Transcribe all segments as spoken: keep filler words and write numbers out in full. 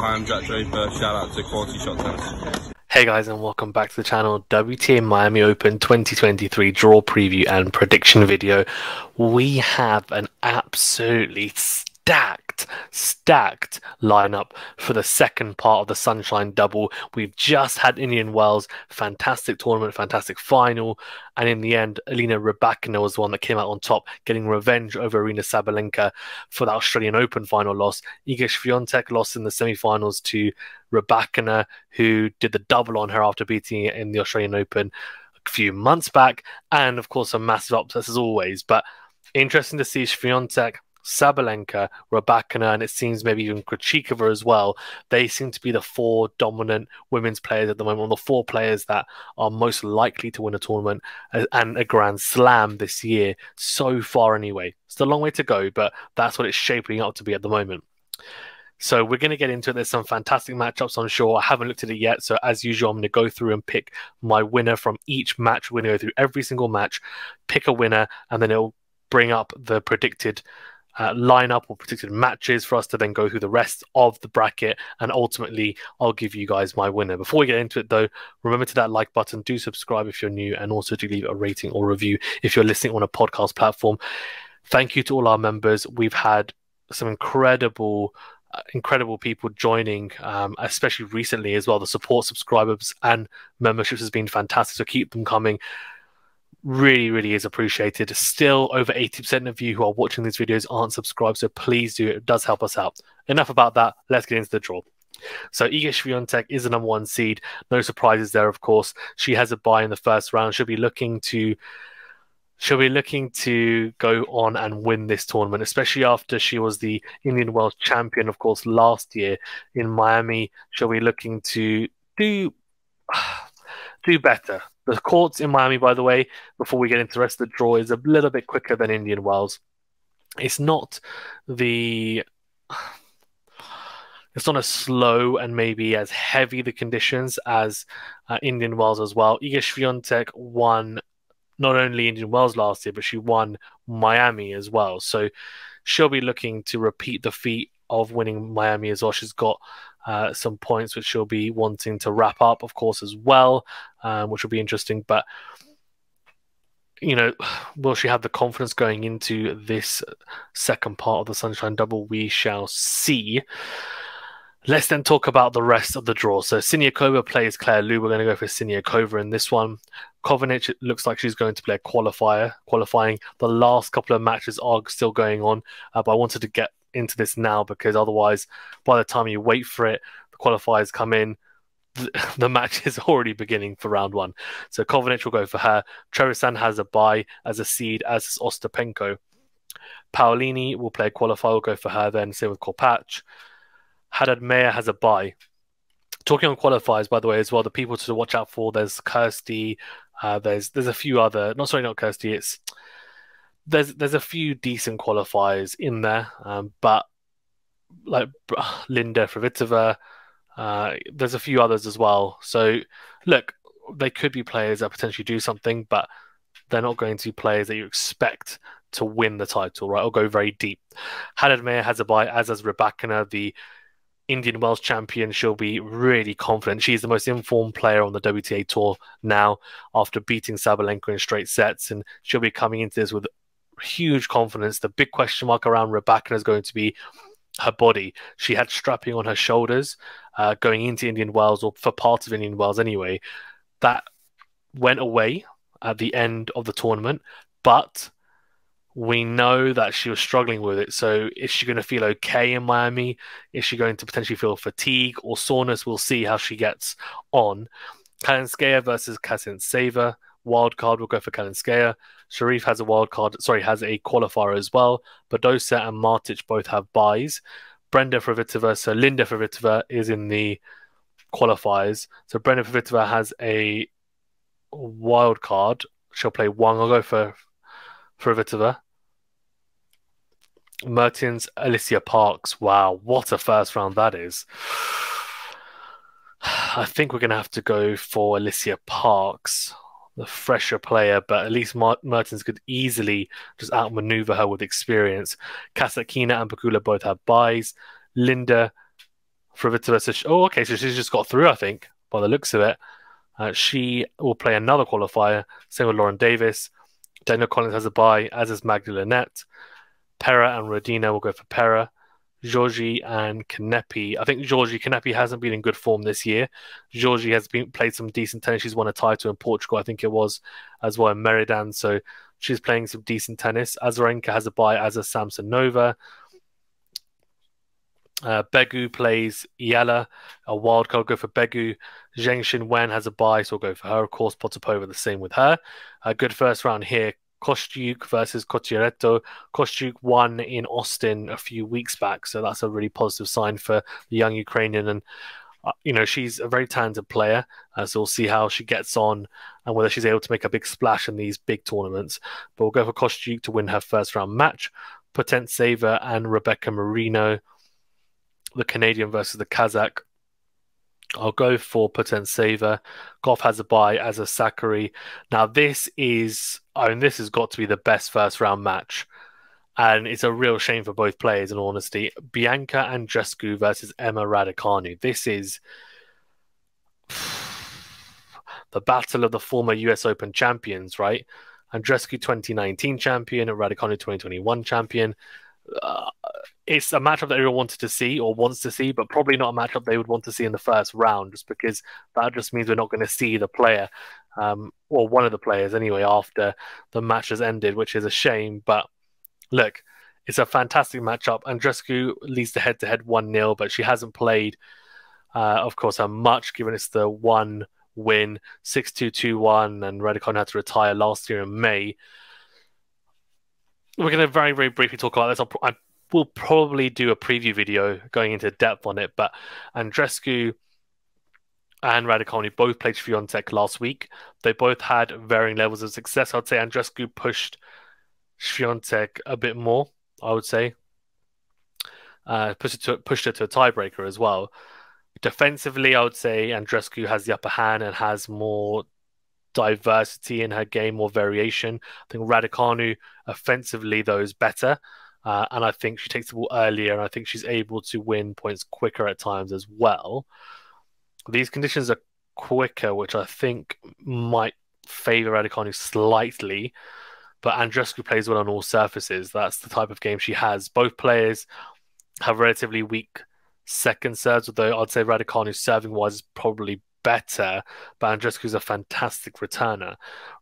Hi, I'm Jack Draper, shout out to Quality Shot Tennis. Hey guys, and welcome back to the channel. W T A Miami Open twenty twenty-three draw preview and prediction video. We have an absolutely stacked, stacked lineup for the second part of the Sunshine Double. We've just had Indian Wells, fantastic tournament, fantastic final, and in the end, Elena Rybakina was the one that came out on top, getting revenge over Aryna Sabalenka for the Australian Open final loss. Iga Swiatek lost in the semi-finals to Rybakina, who did the double on her after beating it in the Australian Open a few months back, and of course a massive upset as always. But interesting to see Swiatek, Sabalenka, Rybakina, and it seems maybe even Krejcikova as well. They seem to be the four dominant women's players at the moment, or the four players that are most likely to win a tournament and a Grand Slam this year so far anyway. It's a long way to go, but that's what it's shaping up to be at the moment. So we're going to get into it. There's some fantastic matchups, I'm sure. I haven't looked at it yet, so as usual, I'm going to go through and pick my winner from each match. We're going to go through every single match, pick a winner, and then it'll bring up the predicted Uh, lineup or predicted matches for us to then go through the rest of the bracket, and ultimately I'll give you guys my winner. Before we get into it though, remember to that like button, do subscribe if you're new, and also do leave a rating or review if you're listening on a podcast platform. Thank you to all our members. We've had some incredible uh, incredible people joining, um, especially recently as well. The support, subscribers and memberships has been fantastic, so keep them coming. Really, really is appreciated. Still, over eighty percent of you who are watching these videos aren't subscribed, so please do. It does help us out. Enough about that. Let's get into the draw. So Iga Swiatek is the number one seed. No surprises there, of course. She has a bye in the first round. She'll be looking to, she'll be looking to go on and win this tournament, especially after she was the Indian Wells champion, of course, last year in Miami. She'll be looking to do do better. The courts in Miami, by the way, before we get into the rest of the draw, is a little bit quicker than Indian Wells. It's not the... It's not as slow and maybe as heavy the conditions as uh, Indian Wells as well. Iga Swiatek won not only Indian Wells last year, but she won Miami as well. So she'll be looking to repeat the feat of winning Miami as well. She's got uh, some points which she'll be wanting to wrap up, of course, as well, um, which will be interesting. But, you know, will she have the confidence going into this second part of the Sunshine Double? We shall see. Let's then talk about the rest of the draw. So Siniakova plays Claire Liu. We're going to go for Siniakova in this one. Kovinic, it looks like she's going to play a qualifier. Qualifying, the last couple of matches are still going on, uh, but I wanted to get into this now, because otherwise by the time you wait for it, the qualifiers come in, the, the match is already beginning for round one. So Kovinic will go for her. Trevisan has a bye as a seed, as is Ostapenko. Paolini will play qualifier, will go for her then, same with Korpach. Haddad Maia has a bye. Talking on qualifiers, by the way, as well, the people to watch out for, there's Kirsty, uh, there's there's a few other, not sorry, not Kirsty, it's There's there's a few decent qualifiers in there, um, but like Linda Fruhvirtova, uh, there's a few others as well. So look, they could be players that potentially do something, but they're not going to be players that you expect to win the title, right? Or go very deep. Haddad Maia has a bye, as has Rybakina, the Indian Wells champion. She'll be really confident. She's the most informed player on the W T A tour now, after beating Sabalenka in straight sets, and she'll be coming into this with huge confidence. The big question mark around Rybakina is going to be her body. She had strapping on her shoulders uh, going into Indian Wells, or for part of Indian Wells anyway. That went away at the end of the tournament, but we know that she was struggling with it. So is she going to feel okay in Miami? Is she going to potentially feel fatigue or soreness? We'll see how she gets on. Kalinskaya versus Kasatkina. Wild card will go for Kalinskaya. Sharif has a wild card, sorry, has a qualifier as well. Badosa and Martic both have buys. Brenda Fruhvirtova, so Linda Fruhvirtova is in the qualifiers. So Brenda Fruhvirtova has a wild card. She'll play Wang. I'll go for Fruhvirtova. Mertens, Alicia Parks. Wow, what a first round that is. I think we're going to have to go for Alicia Parks, the fresher player, but at least Mertens could easily just outmaneuver her with experience. Kasatkina and Pakula both have buys. Linda Fruhvirtova says, oh, okay, so she's just got through, I think, by the looks of it. Uh, she will play another qualifier, same with Lauren Davis. Daniel Collins has a bye, as is Magda Lynette. Pera and Rodina will go for Pera. Giorgi and Kanepi. I think Giorgi Kanepi hasn't been in good form this year. Giorgi has been played some decent tennis. She's won a title in Portugal, I think it was, as well in Meridan. So she's playing some decent tennis. Azarenka has a bye, as is Samsonova. Uh, Begu plays Iella. A wild card go for Begu. Zheng Xinwen has a bye, so we'll go for her. Of course, Potapova the same with her. A good first round here. Kostyuk versus Cotioretto. Kostyuk won in Austin a few weeks back, so that's a really positive sign for the young Ukrainian. And, uh, you know, she's a very talented player, uh, so we'll see how she gets on and whether she's able to make a big splash in these big tournaments. But we'll go for Kostyuk to win her first round match. Potentseva and Rebecca Marino, the Canadian versus the Kazakh. I'll go for Potentseva. Gauff has a bye, as a Sakkari. Now this is, I mean, this has got to be the best first round match, and it's a real shame for both players. In all honesty, Bianca Andreescu versus Emma Raducanu. This is the battle of the former U S Open champions, right? Andreescu, twenty nineteen champion, and Raducanu, twenty twenty-one champion. Uh, it's a matchup that everyone wanted to see or wants to see, but probably not a matchup they would want to see in the first round, just because that just means we're not going to see the player, um, or one of the players anyway, after the match has ended, which is a shame. But look, it's a fantastic matchup. Andreescu leads the head-to-head one nil, but she hasn't played, uh, of course, her much, given it's the one win, six two, two one, and Raducanu had to retire last year in May. We're going to very, very briefly talk about this. I'll, I will probably do a preview video going into depth on it, but Andreescu and Raducanu both played Swiatek last week. They both had varying levels of success. I'd say Andreescu pushed Swiatek a bit more, I would say. Uh, pushed, it to, pushed it to a tiebreaker as well. Defensively, I would say Andreescu has the upper hand and has more diversity in her game, or variation. I think Raducanu offensively though is better, uh, and I think she takes the ball earlier, and I think she's able to win points quicker at times as well. These conditions are quicker, which I think might favour Raducanu slightly, but Andreescu plays well on all surfaces. That's the type of game she has. Both players have relatively weak second serves, although I'd say Raducanu serving wise is probably better, but Andreescu's a fantastic returner.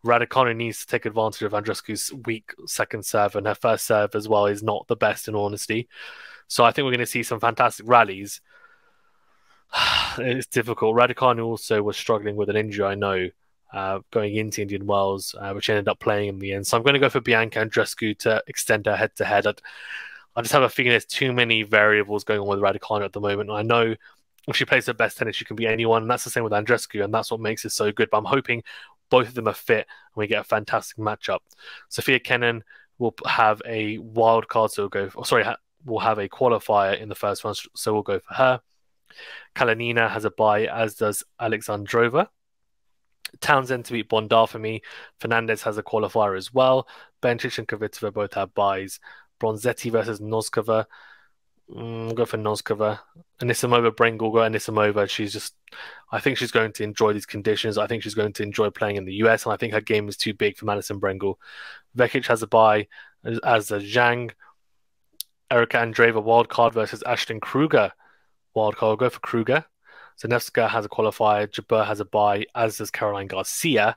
Raducanu needs to take advantage of Andreescu's weak second serve, and her first serve as well is not the best, in honesty. So I think we're going to see some fantastic rallies. It's difficult. Raducanu also was struggling with an injury, I know, uh, going into Indian Wells, uh, which ended up playing in the end. So I'm going to go for Bianca Andreescu to extend her head-to-head. -head. I just have a feeling there's too many variables going on with Raducanu at the moment. I know if she plays her best tennis, she can be anyone. And that's the same with Andreescu, and that's what makes it so good. But I'm hoping both of them are fit and we get a fantastic matchup. Sophia Kenin will have a wild card, so we'll go for, sorry, we'll have a qualifier in the first round, so we'll go for her. Kalinina has a bye, as does Alexandrova. Townsend to beat Bondar for me. Fernandez has a qualifier as well. Bencic and Kvitova both have byes. Bronzetti versus Noskova. Mm, go for Noskova. Anisimova, Brengel, go Anisimova. She's just, I think she's going to enjoy these conditions. I think she's going to enjoy playing in the U S, and I think her game is too big for Madison Brengel. Vekic has a bye, as a Zhang. Erika Andreeva, wildcard versus Ashton Kruger. Wildcard, go for Kruger. Zanevska has a qualifier. Jabeur has a bye, as does Caroline Garcia,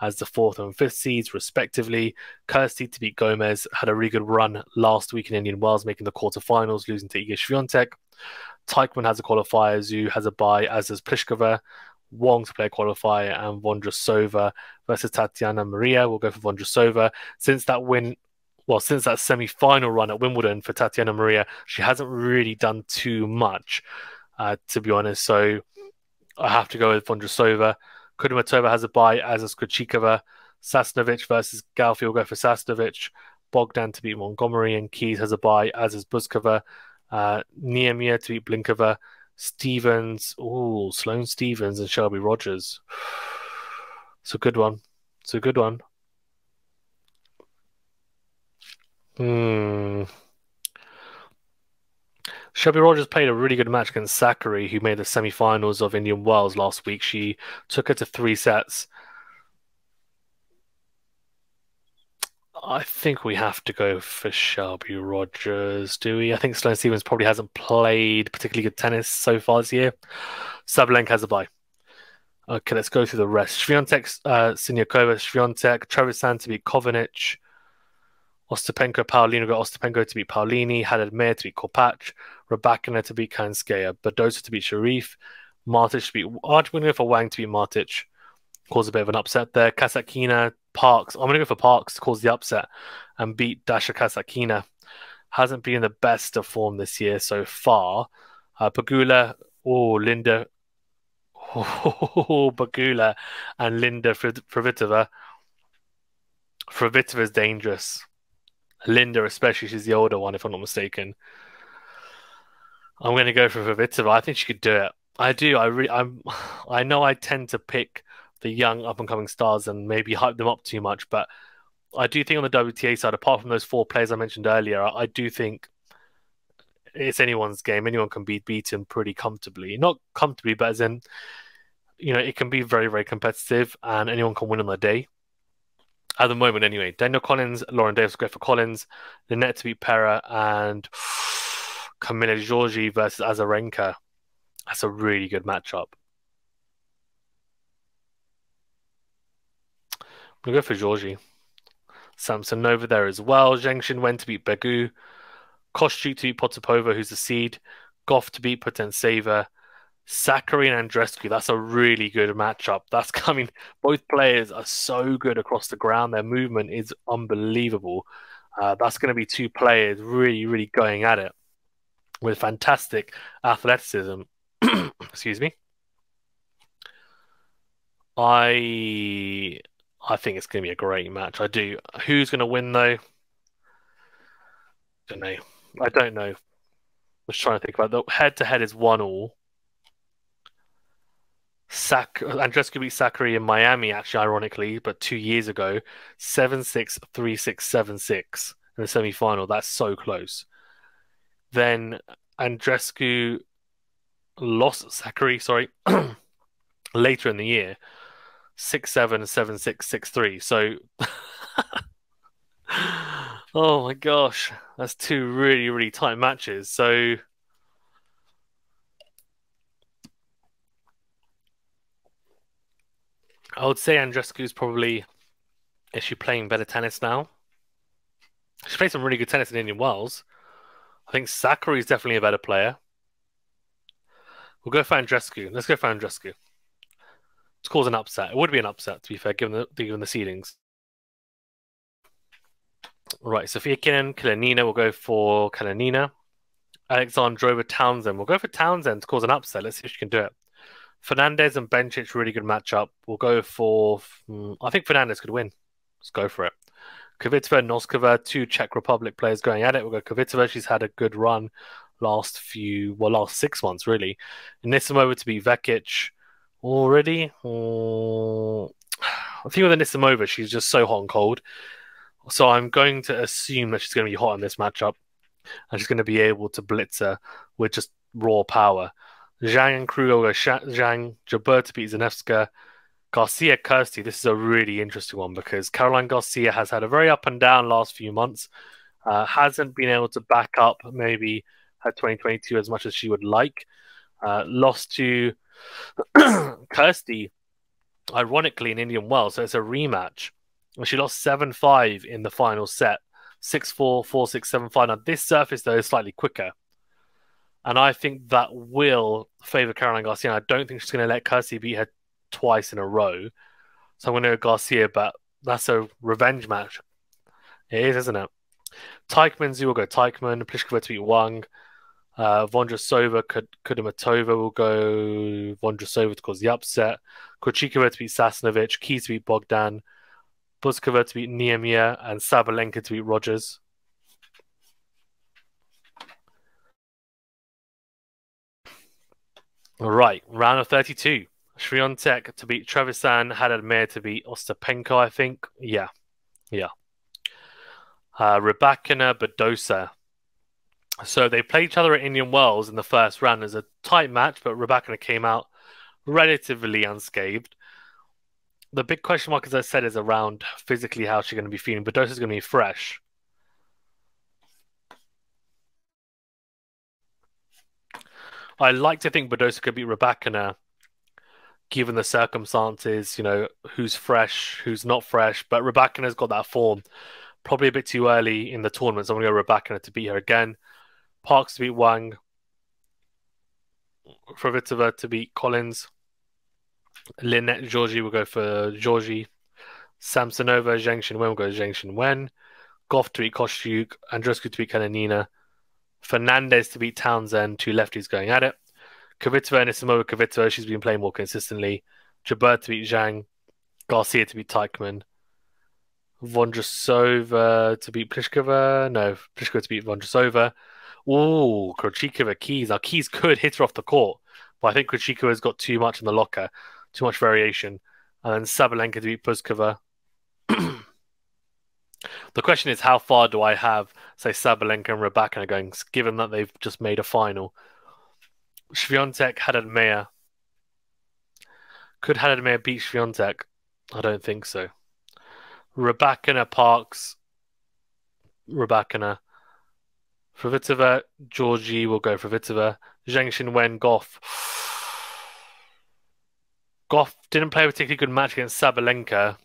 as the fourth and fifth seeds, respectively. Kirsty to beat Gomez, had a really good run last week in Indian Wells, making the quarterfinals, losing to Iga Swiatek. Teichmann has a qualifier, Zhu has a bye, as does Pliskova. Wang to play a qualifier, and Vondrasova versus Tatiana Maria. We'll go for Vondrasova. Since that win, well, since that semi-final run at Wimbledon for Tatiana Maria, she hasn't really done too much, uh, to be honest. So I have to go with Vondrasova. Kudermetova has a bye, as is Krejcikova. Sasnovich versus Gauff, will go for Sasnovich. Bogdan to beat Montgomery, and Keys has a bye, as is Buzkova. Uh, Niemia to beat Blinkova. Stevens, ooh, Sloane Stevens and Shelby Rogers. It's a good one. It's a good one. Hmm. Shelby Rogers played a really good match against Sakkari, who made the semi-finals of Indian Wells last week. She took her to three sets. I think we have to go for Shelby Rogers, do we? I think Sloane Stephens probably hasn't played particularly good tennis so far this year. Sabalenka has a bye. Okay, let's go through the rest. Swiatek, uh, Siniakova, Swiatek, Trevisan to beat Kovinic, Ostapenko, Paulino got Ostapenko to beat Paulini, Haddad Maia to beat Korpach, Rybakina to beat Kanskaya, Badosa to beat Sharif, Martic to beat... Oh, I'm going to go for Wang to beat Martic. Cause a bit of an upset there. Kasatkina, Parks. I'm going to go for Parks to cause the upset and beat Dasha Kasatkina. Hasn't been in the best of form this year so far. Uh, Pagula, oh, Linda... Oh, Pagula and Linda Fruhvirtova. Fruhvirtova is dangerous. Linda, especially, she's the older one, if I'm not mistaken. I'm going to go for Fruhvirtova. I think she could do it. I do. I really. I'm. I know I tend to pick the young up-and-coming stars and maybe hype them up too much, but I do think on the W T A side, apart from those four players I mentioned earlier, I, I do think it's anyone's game. Anyone can be beaten pretty comfortably. Not comfortably, but as in, you know, it can be very, very competitive and anyone can win on the day. At the moment, anyway. Daniel Collins, Lauren Davis, go for Collins, Lynette to beat Pera, and Camila Giorgi versus Azarenka. That's a really good matchup. I'm going to go for Giorgi. Samsonova there as well. Zhang Xinwen to beat Begu. Kostyuk to beat Potapova, who's the seed. Gauff to beat Potenseva. Sakkari and Andreescu, that's a really good matchup. That's coming. Both players are so good across the ground. Their movement is unbelievable. Uh, that's going to be two players really, really going at it with fantastic athleticism. Excuse me. I I think it's going to be a great match. I do. Who's going to win though? I don't know. I don't know. I was trying to think about it. The head-to-head is one all. Sak Andreescu beat Sakkari in Miami, actually, ironically, but two years ago, seven six, three six, seven six in the semi-final. That's so close. Then Andreescu lost Sakkari, sorry, later in the year, six seven, seven six, six three. So, oh my gosh, that's two really, really tight matches. So. I would say Andreescu's probably, is she playing better tennis now? She played some really good tennis in Indian Wells. I think Sakkari is definitely a better player. We'll go for Andreescu. Let's go for Andreescu. It's caused an upset. It would be an upset, to be fair, given the given the seedings. All right, Sofia Kenin, Kalinina. We'll go for Kalinina. Alexandrova, Townsend. We'll go for Townsend to cause an upset. Let's see if she can do it. Fernandez and Bencic, really good matchup. We'll go for... Mm, I think Fernandez could win. Let's go for it. Kvitova and Noskova, two Czech Republic players going at it. We'll go Kvitova. She's had a good run last few... Well, last six months, really. Anisimova to beat Vekic already. Mm, I think with Anisimova, she's just so hot and cold. So I'm going to assume that she's going to be hot in this matchup. And she's going to be able to blitz her with just raw power. Zhang and Kruger, Zhang, Jabeur to beat Zanevska, Garcia, Kirsty. This is a really interesting one because Caroline Garcia has had a very up and down last few months. Uh, hasn't been able to back up maybe her twenty twenty-two as much as she would like. Uh, lost to Kirsty, ironically, in Indian Wells, so it's a rematch. She lost seven five in the final set, six four, four six, seven five. Now, this surface, though, is slightly quicker. And I think that will favour Caroline Garcia. I don't think she's going to let Kirsty beat her twice in a row. So I'm going to go Garcia, but that's a revenge match. It is, isn't it? Teichmann, we'll go Teichmann. Pliskova to beat Wang. Uh, Vondrasova, Kudamatova. We'll go Vondrasova to cause the upset. Krejcikova to beat Sasnovich. Key to beat Bogdan. Buzkova to beat Niemia. And Sabalenka to beat Rogers. All right, round of thirty-two. Swiatek to beat Trevisan, Haddad Maia to beat Ostapenko, I think. Yeah, yeah. Uh, Rybakina, Badosa. So they played each other at Indian Wells in the first round. It was a tight match, but Rybakina came out relatively unscathed. The big question mark, as I said, is around physically how she's going to be feeling. Badosa's going to be fresh. I like to think Badosa could beat Rybakina, given the circumstances, you know, who's fresh, who's not fresh. But Rybakina's got that form. Probably a bit too early in the tournament, so I'm going to go Rybakina to beat her again. Parks to beat Wang. Fruhvirtova to beat Collins. Lynette Giorgi will go for Giorgi. Samsonova, Zhang Shinwen will go Zhang Shinwen. Gauff to beat Kostyuk. Andreescu to beat Kalinina. Fernandez to beat Townsend. Two lefties going at it. Kvitova and Anisimova. Kvitova, she's been playing more consistently. Jabeur to beat Zhang. Garcia to beat Teichmann. Vondrasova to beat Pliskova. No, Pliskova to beat Vondrasova. Ooh, Krejcikova, Keys. Now, Keys could hit her off the court, but I think Krejcikova has got too much in the locker, too much variation. And then Sabalenka to beat Pliskova. The question is, how far do I have, say, Sabalenka and Rybakina going, given that they've just made a final? Swiatek, Haddad Maia. Could Haddad Maia beat Swiatek? I don't think so. Rybakina, Parks. Rybakina. Fruhvirtova, Giorgi will go Fruhvirtova. Zhang Shinwen, Gauff. Gauff didn't play a particularly good match against Sabalenka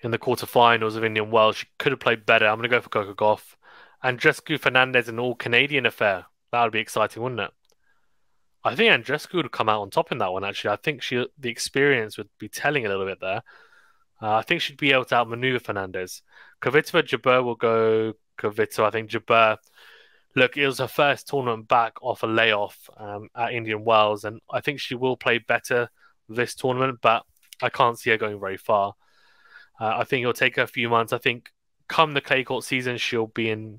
in the quarterfinals of Indian Wells. She could have played better. I'm going to go for Coco Gauff. Andreescu, Fernandez, an all-Canadian affair. That would be exciting, wouldn't it? I think Andreescu would come out on top in that one, actually. I think she the experience would be telling a little bit there. Uh, I think she'd be able to outmaneuver Fernandez. Kvitova, Jabeur will go Kvitova. I think Jabeur, look, it was her first tournament back off a layoff um, at Indian Wells, and I think she will play better this tournament, but I can't see her going very far. Uh, I think it'll take her a few months. I think come the clay court season, she'll be in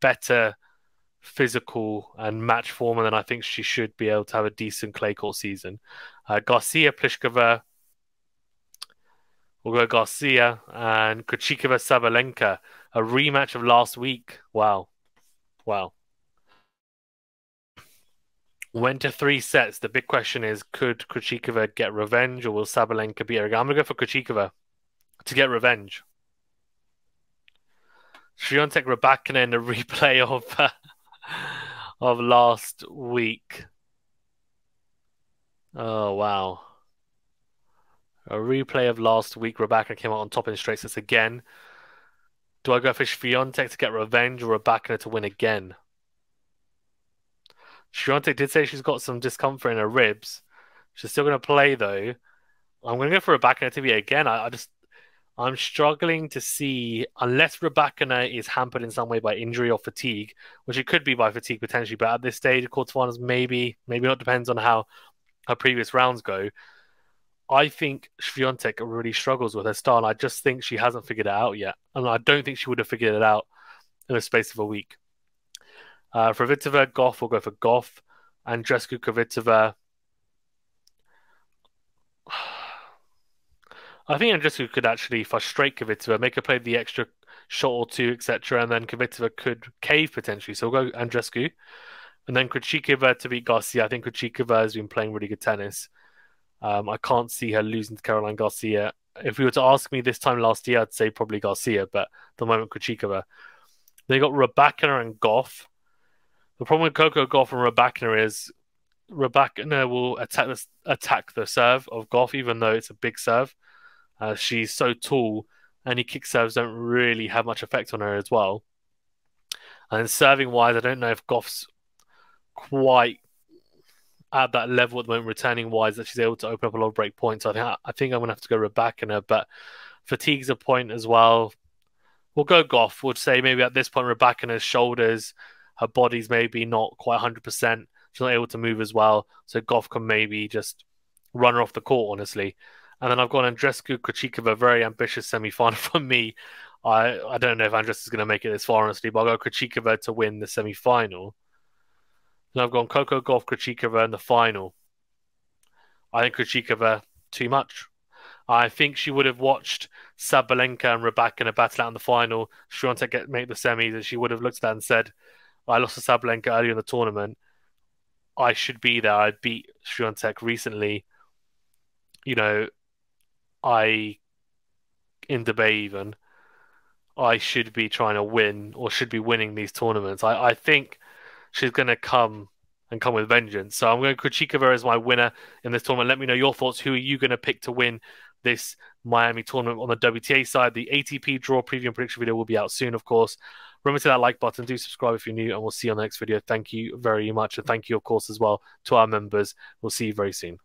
better physical and match form, and then I think she should be able to have a decent clay court season. Uh, Garcia, Pliskova, we'll go Garcia, and Krejcikova, Sabalenka, a rematch of last week. Wow. Wow. Went to three sets. The big question is, could Krejcikova get revenge, or will Sabalenka beat her again? I'm going to go for Krejcikova to get revenge. Swiatek, Rybakina in a replay of uh, of last week. Oh, wow. A replay of last week. Rybakina came out on top in straight sets again. Do I go for Swiatek to get revenge or Rybakina to win again? Swiatek did say she's got some discomfort in her ribs. She's still going to play, though. I'm going to go for Rybakina to be again. I, I just, I'm struggling to see, unless Rybakina is hampered in some way by injury or fatigue, which it could be by fatigue potentially, but at this stage, quarterfinals, maybe, maybe not, depends on how her previous rounds go. I think Swiatek really struggles with her style, and I just think she hasn't figured it out yet. And I don't think she would have figured it out in the space of a week. Uh, Fruhvirtova, Gauff will go for Gauff. Andreescu, Kvitova. I think Andreescu could actually frustrate Kvitova, make her play the extra shot or two, et cetera. And then Kvitova could cave potentially. So we'll go Andreescu. And then Krejcikova to beat Garcia. I think Krejcikova has been playing really good tennis. Um, I can't see her losing to Caroline Garcia. If you were to ask me this time last year, I'd say probably Garcia, but at the moment, Krejcikova. They got Rybakina and Gauff. The problem with Coco Gauff and Rybakina is Rybakina will attack the, attack the serve of Gauff, even though it's a big serve. Uh, she's so tall, and her kick serves don't really have much effect on her as well. And serving-wise, I don't know if Gauff's quite at that level at the moment, returning-wise, that she's able to open up a lot of break points. So I think, I think I'm going to have to go Rybakina, but fatigue's a point as well. We'll go Gauff. We'll say maybe at this point, Rybakina's shoulders, her body's maybe not quite one hundred percent. She's not able to move as well, so Gauff can maybe just run her off the court, honestly. And then I've got Andreescu, Krejcikova, very ambitious semi-final from me. I, I don't know if Andreescu's going to make it this far, honestly, but I'll go Krejcikova to win the semi-final. And I've gone Coco Gauff, Krejcikova in the final. I think Krejcikova too much. I think she would have watched Sabalenka and Rybakina battle out in the final. Swiatek get make the semis, and she would have looked at that and said, I lost to Sabalenka earlier in the tournament. I should be there. I beat Swiatek recently. You know, I, in debate even, I should be trying to win or should be winning these tournaments. I, I think she's going to come and come with vengeance. So I'm going to Krejcikova as my winner in this tournament. Let me know your thoughts. Who are you going to pick to win this Miami tournament on the W T A side? The A T P draw preview and prediction video will be out soon, of course. Remember to that like button, do subscribe if you're new, and we'll see you on the next video. Thank you very much. And thank you, of course, as well to our members. We'll see you very soon.